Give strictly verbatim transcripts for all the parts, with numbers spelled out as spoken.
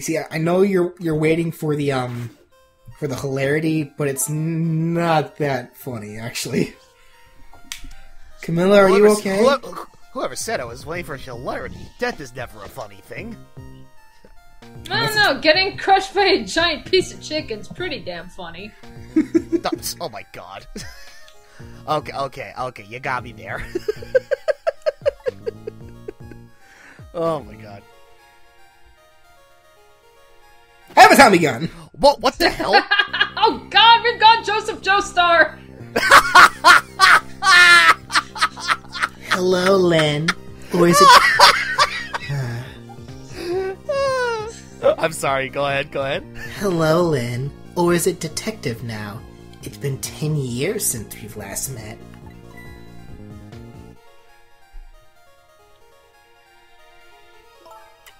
You see, I, I know you're you're waiting for the um for the hilarity, but it's not that funny actually. Camila, are whoever, you okay? Whoever, whoever said I was waiting for hilarity? Death is never a funny thing. I don't know, getting crushed by a giant piece of chicken's pretty damn funny. Oh my god. Okay, okay, okay, you got me there. Oh my god. I have a Tommy gun! What, what the hell? Oh god, we've got Joseph Joestar! Hello, Lynne. Or is it... I'm sorry, go ahead, go ahead. Hello, Lynne. Or is it Detective now? It's been ten years since we've last met.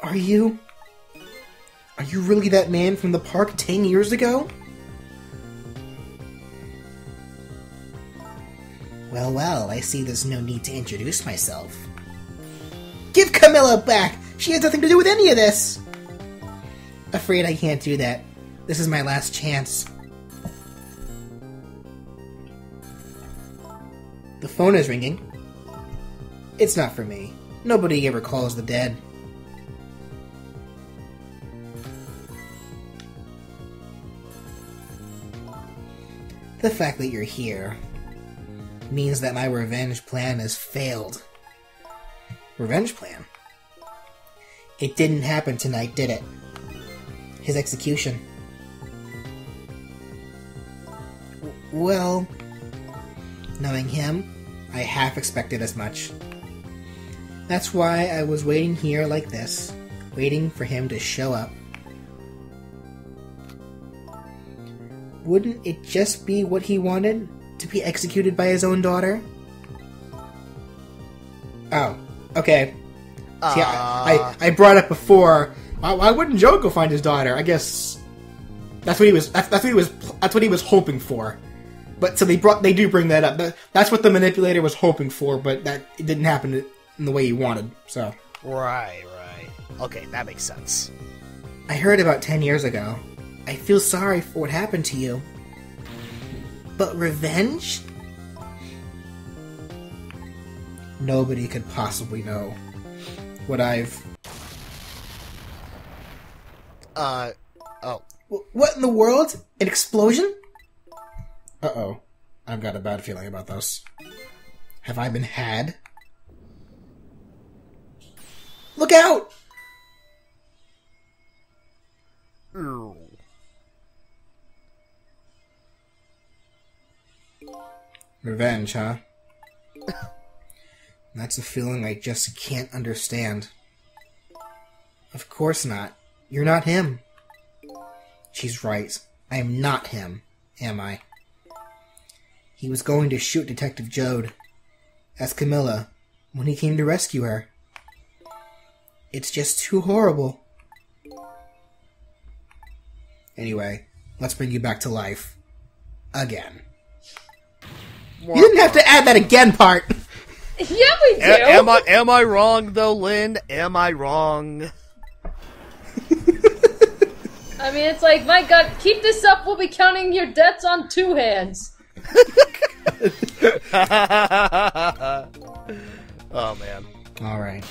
Are you... Are you really that man from the park ten years ago? Well, well, I see there's no need to introduce myself. Give Camila back! She has nothing to do with any of this! Afraid I can't do that. This is my last chance. The phone is ringing. It's not for me. Nobody ever calls the dead. The fact that you're here means that my revenge plan has failed. Revenge plan? It didn't happen tonight, did it? His execution. Well, knowing him, I half expected as much. That's why I was waiting here like this, waiting for him to show up. Wouldn't it just be what he wanted? To be executed by his own daughter? Oh, okay. Uh... See, I, I, I brought up before. Why wouldn't Joko find his daughter? I guess that's what he was. That's, that's what he was. That's what he was hoping for. But so they brought. They do bring that up. That, that's what the manipulator was hoping for. But that it didn't happen in the way he wanted. So right, right. Okay, that makes sense. I heard about ten years ago. I feel sorry for what happened to you. But revenge? Nobody could possibly know what I've. Uh, oh. What in the world? An explosion? Uh-oh. I've got a bad feeling about this. Have I been had? Look out! Ew. Revenge, huh? That's a feeling I just can't understand. Of course not. You're not him. She's right. I am not him, am I? He was going to shoot Detective Jowd, as Camila, when he came to rescue her. It's just too horrible. Anyway, let's bring you back to life. Again. More you didn't more. have to add that again part! Yeah, we do! A am, I, am I wrong, though, Lynne? Am I wrong? I mean, it's like, my god, keep this up, we'll be counting your deaths on two hands. Oh, man. Alright.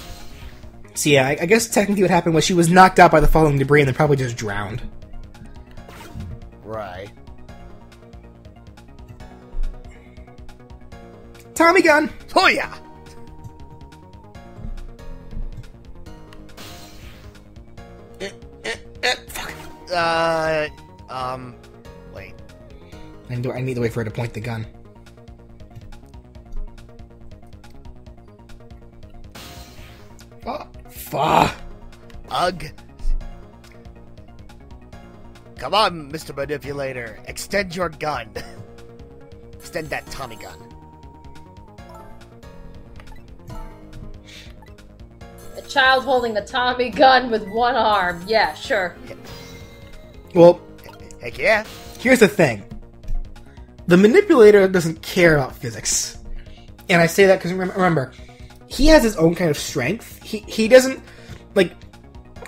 So, yeah, I, I guess technically what happened was she was knocked out by the falling debris and then probably just drowned. Right. Tommy gun! Oh, yeah! Eh, eh, eh, fuck. Uh, um, wait. I need, to, I need to wait for her to point the gun. Oh, fuck. Ugh. Come on, Mister Manipulator. Extend your gun. Extend that Tommy gun. A child holding a Tommy gun with one arm. Yeah, sure. Yeah. Well, heck yeah. Here's the thing. The manipulator doesn't care about physics. And I say that because remember, he has his own kind of strength. He he doesn't, like,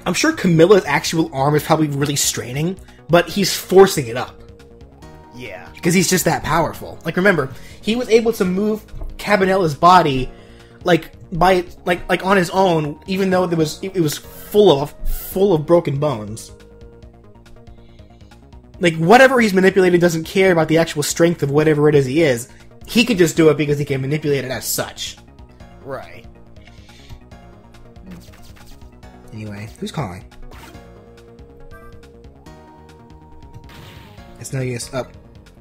Like, I'm sure Camilla's actual arm is probably really straining, but he's forcing it up. Yeah. Because he's just that powerful. Like, remember, he was able to move Cabanella's body, like, by, like, like on his own, even though there was, it was full of, full of broken bones. Like, whatever he's manipulating doesn't care about the actual strength of whatever it is he is. He could just do it because he can manipulate it as such. Right. Anyway, who's calling? It's no use. Up.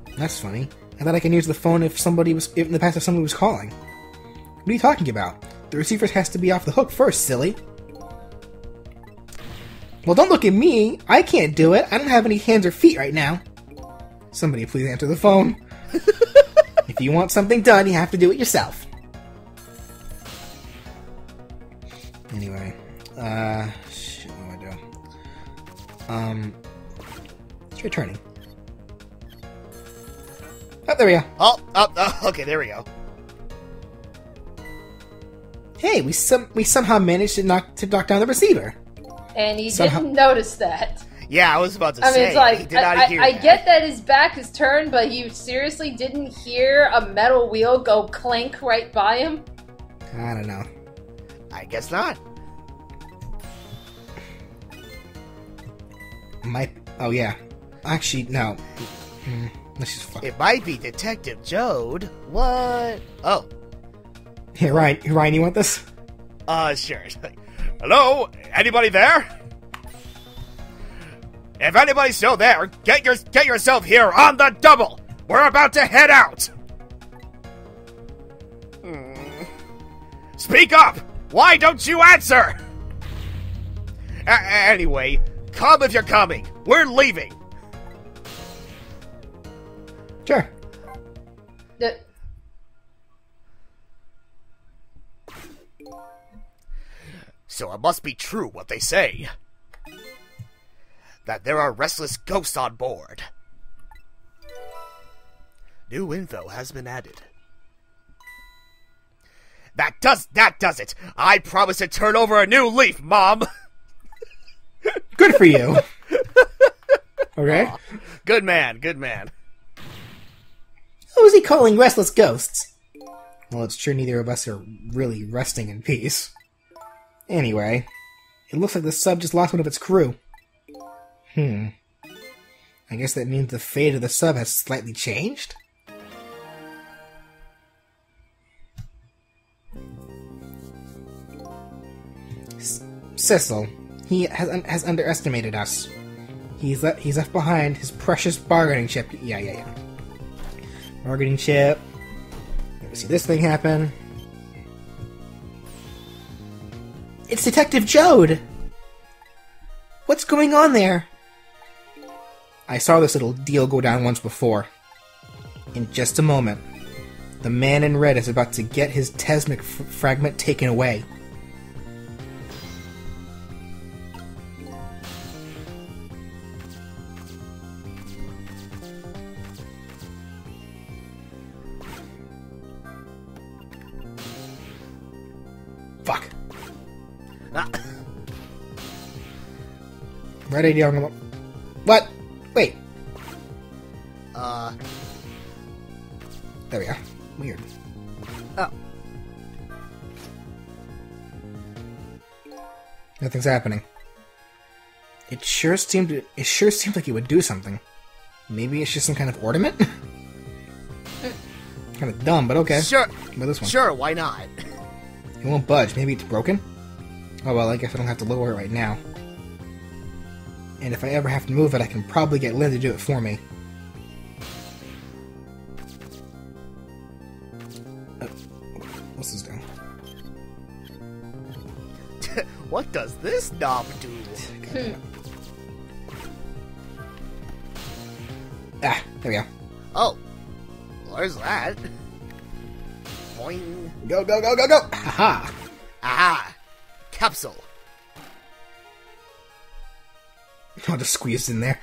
Oh, that's funny. I thought I can use the phone if somebody was, if in the past if somebody was calling. What are you talking about? The receiver has to be off the hook first, silly. Well, don't look at me. I can't do it. I don't have any hands or feet right now. Somebody please answer the phone. If you want something done, you have to do it yourself. Anyway. Uh, shit, what do I do? Um, it's returning. Oh, there we go. Oh, oh, oh, okay, there we go. Hey, we some we somehow managed to knock to knock down the receiver. And he somehow. didn't notice that. Yeah, I was about to I say. I mean, it's like, he did I, not I, hear I that. get that his back is turned, but you seriously didn't hear a metal wheel go clank right by him? I don't know. I guess not. Might. Oh yeah. Actually, no. This is fucking. It might be Detective Jowd. What? Oh. Hey Ryan. Ryan, you want this? Uh, sure. Hello. Anybody there? If anybody's still there, get your get yourself here on the double. We're about to head out. Hmm. Speak up. Why don't you answer? A- anyway. Come if you're coming. We're leaving. Sure. The so it must be true what they say. That there are restless ghosts on board. New info has been added. That does, that does it. I promise to turn over a new leaf, Mom. Good for you. Okay. Aww. Good man, good man. Who is he calling restless ghosts? Well, it's true neither of us are really resting in peace. Anyway, it looks like the sub just lost one of its crew. Hmm. I guess that means the fate of the sub has slightly changed? S- Sissel. He has, un has underestimated us. He's, le he's left behind his precious bargaining chip. Yeah, yeah, yeah. Bargaining chip. Let me see this thing happen. It's Detective Jowd! What's going on there? I saw this little deal go down once before. In just a moment, the man in red is about to get his Temsik fragment taken away. Right idea on the... What? Wait. Uh... There we go. Weird. Oh. Nothing's happening. It sure seemed to... It sure seemed like it would do something. Maybe it's just some kind of ornament? Kind of dumb, but okay. Sure. With this one. Sure, why not? It won't budge. Maybe it's broken? Oh, well, I guess I don't have to lower it right now. And if I ever have to move it, I can probably get Lynne to do it for me. Uh, what's this doing? What does this knob do? God, ah, there we go. Oh, where's that? Boing. Go, go, go, go, go! Aha! Aha! Capsule. I'll just squeeze in there.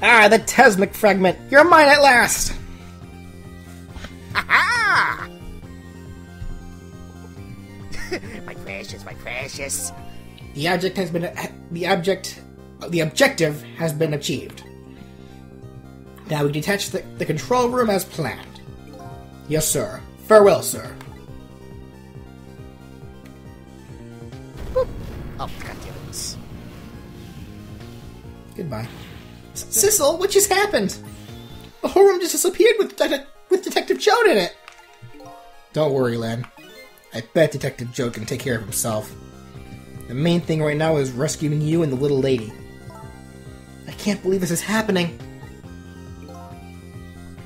Ah, the Temsik fragment! You're mine at last! my precious. The object has been the object. The objective has been achieved. Now we detach the, the control room as planned. Yes, sir. Farewell, sir. Boop. Oh, goddammit. Goodbye. S Sissel, what just happened? The whole room just disappeared with de with Detective Jowd in it. Don't worry, Lynne. I bet Detective Jowd can take care of himself. The main thing right now is rescuing you and the little lady. I can't believe this is happening.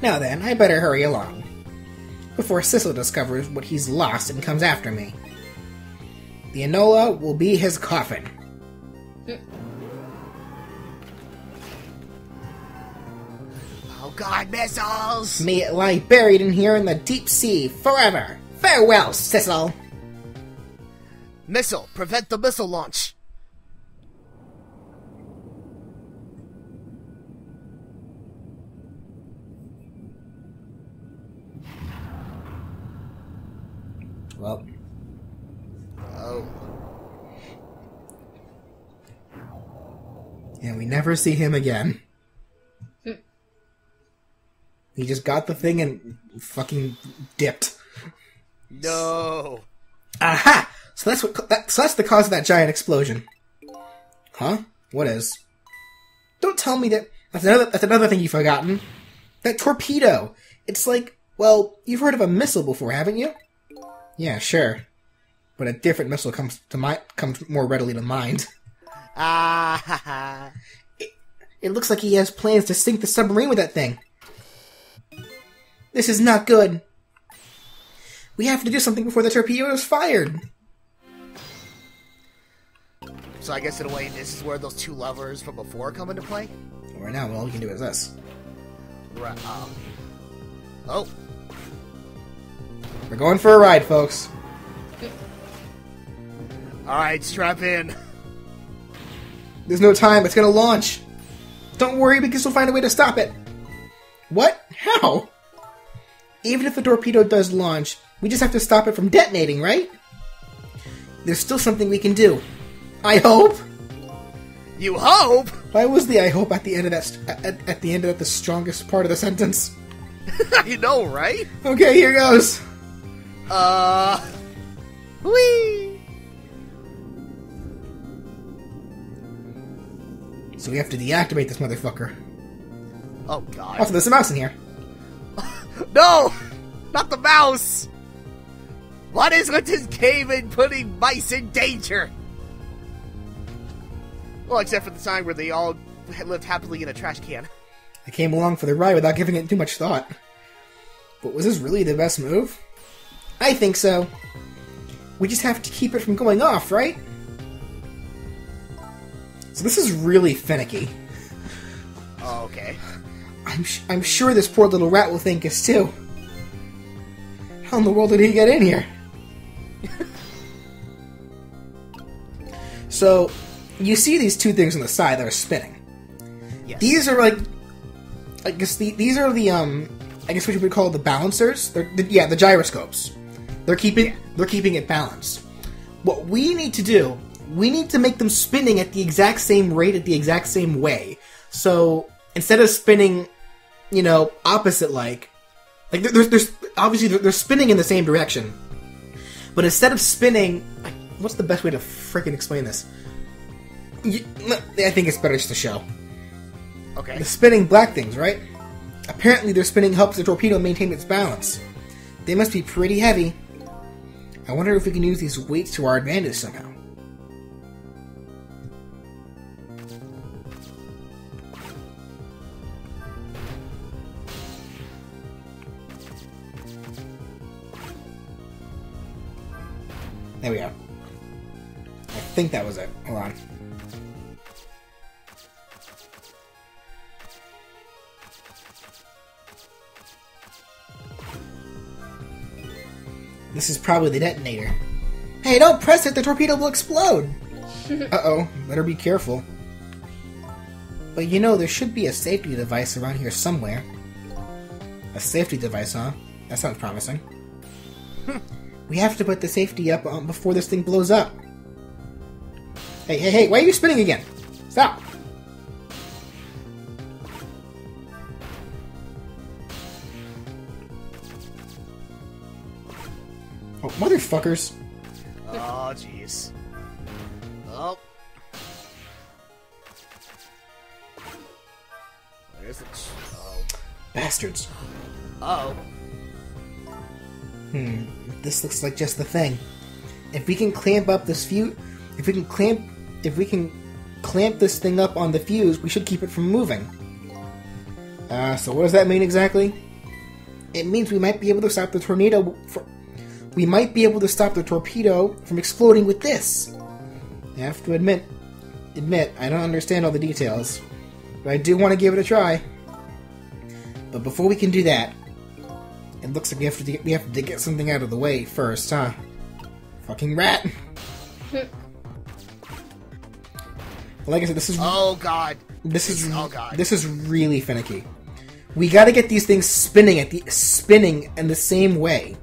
Now then, I better hurry along. Before Sissel discovers what he's lost and comes after me. The Enola will be his coffin. Oh god, missiles! May it lie buried in here in the deep sea forever! Farewell, Sissel! Missile! Prevent the missile launch! Well. Oh. And we never see him again. He just got the thing and fucking dipped. No. Aha! So that's what. That, so that's the cause of that giant explosion. Huh? What is? Don't tell me that. That's another. That's another thing you've forgotten. That torpedo. It's like. Well, you've heard of a missile before, haven't you? Yeah, sure. But a different missile comes to my comes more readily to mind. Ah! Ha, ha. It, it looks like he has plans to sink the submarine with that thing. This is not good. We have to do something before the torpedo is fired. So I guess in a way, this is where those two levers from before come into play. Right now, all we can do is this. Right. Um, oh. We're going for a ride, folks. All right, strap in. There's no time. It's gonna launch. Don't worry, because we'll find a way to stop it. What? How? Even if the torpedo does launch, we just have to stop it from detonating, right? There's still something we can do. I hope. You hope? Why was the "I hope" at the end of that at, at the end of the strongest part of the sentence? You know, right? Okay, here goes. Uh. Whee. So we have to deactivate this motherfucker. Oh god. Also, there's a mouse in here. No! Not the mouse! What is with this game and putting mice in danger? Well, except for the time where they all lived happily in a trash can. I came along for the ride without giving it too much thought. But was this really the best move? I think so. We just have to keep it from going off, right? So this is really finicky. Oh, okay. I'm, sh I'm sure this poor little rat will think us too. How in the world did he get in here? So, you see these two things on the side that are spinning. Yes. These are like, I guess the, these are the um, I guess what you would call the balancers. They're, the, yeah, the gyroscopes. They're keeping yeah. they're keeping it balanced. What we need to do, we need to make them spinning at the exact same rate, at the exact same way. So instead of spinning, you know, opposite like, like there's, there's obviously they're, they're spinning in the same direction, but instead of spinning, like, what's the best way to freaking explain this? You, I think it's better just to show. Okay. The spinning black things, right? Apparently, their spinning helps the torpedo maintain its balance. They must be pretty heavy. I wonder if we can use these weights to our advantage somehow. There we go. I think that was it. Hold on. This is probably the detonator. Hey, don't press it! The torpedo will explode! Uh-oh. Better be careful. But you know, there should be a safety device around here somewhere. A safety device, huh? That sounds promising. We have to put the safety up um, before this thing blows up. Hey, hey, hey, why are you spinning again? Stop! Oh, motherfuckers! Oh, jeez. Oh. Where's the... Oh. Bastards. Uh oh. Hmm, this looks like just the thing. If we can clamp up this fuse, if we can clamp, if we can clamp this thing up on the fuse, we should keep it from moving. Uh, so what does that mean exactly? It means we might be able to stop the tornado. From, we might be able to stop the torpedo from exploding with this. I have to admit, admit I don't understand all the details, but I do want to give it a try. But before we can do that, it looks like we have to we have to get something out of the way first, huh? Fucking rat! Like I said, this is oh god, this is oh god, this is really finicky. We got to get these things spinning at the spinning in the same way.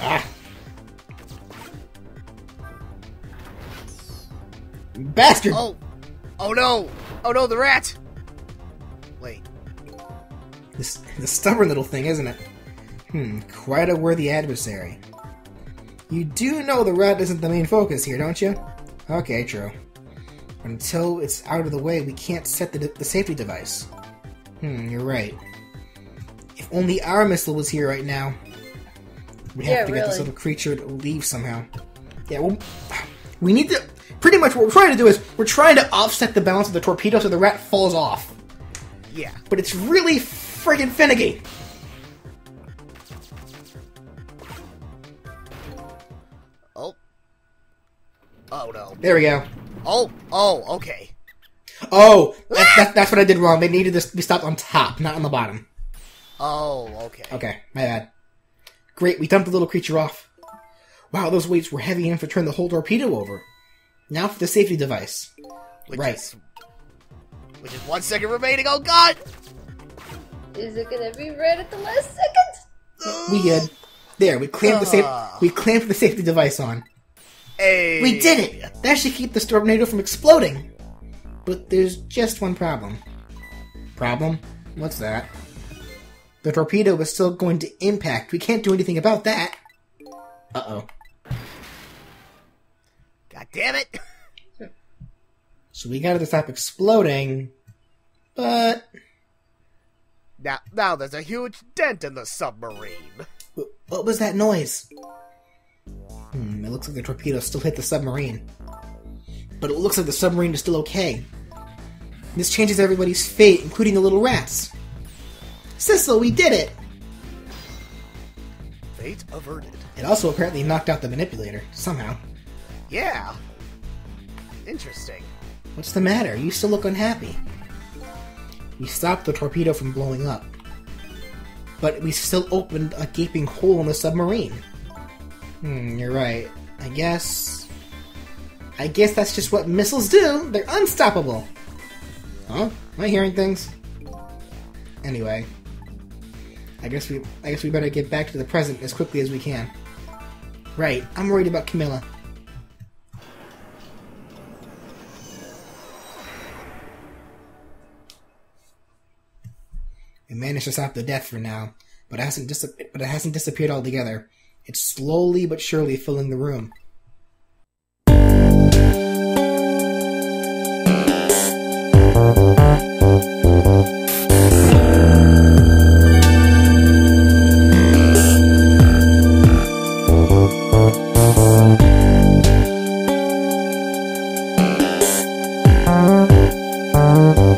Ah! Bastard! Oh, oh no! Oh no, the rat! Wait, this the stubborn little thing, isn't it? Hmm, quite a worthy adversary. You do know the rat isn't the main focus here, don't you? Okay, true. Until it's out of the way, we can't set the, the safety device. Hmm, you're right. If only our missile was here right now. We have yeah, to really. get this little creature to leave somehow. Yeah, well, we need to... Pretty much what we're trying to do is, we're trying to offset the balance of the torpedo so the rat falls off. Yeah. But it's really friggin' finicky! Oh no. There we go. Oh, oh, okay. Oh, that, that, that's what I did wrong. They needed this to be stopped on top, not on the bottom. Oh, okay. Okay, my bad. Great, we dumped the little creature off. Wow, those weights were heavy enough to turn the whole torpedo over. Now for the safety device. Which right. Is, which is one second remaining. Oh god! Is it gonna be right at the last second? We did. There, we clamped uh. the safe. We clamped the safety device on. Hey. We did it! That should keep this tornado from exploding! But there's just one problem. Problem? What's that? The torpedo is still going to impact. We can't do anything about that. Uh-oh. God damn it! So we got it to stop exploding, but... Now, now there's a huge dent in the submarine. What was that noise? Hmm, it looks like the torpedo still hit the submarine. But it looks like the submarine is still okay. This changes everybody's fate, including the little rats. Sissel, we did it! Fate averted. It also apparently knocked out the manipulator, somehow. Yeah. Interesting. What's the matter? You still look unhappy. We stopped the torpedo from blowing up. But we still opened a gaping hole in the submarine. Hmm, you're right. I guess... I guess that's just what missiles do! They're unstoppable! Huh? Am I hearing things? Anyway... I guess we I guess we better get back to the present as quickly as we can. Right, I'm worried about Camila. We managed to stop the death for now, but it hasn't, dis but it hasn't disappeared altogether. It's slowly but surely filling the room.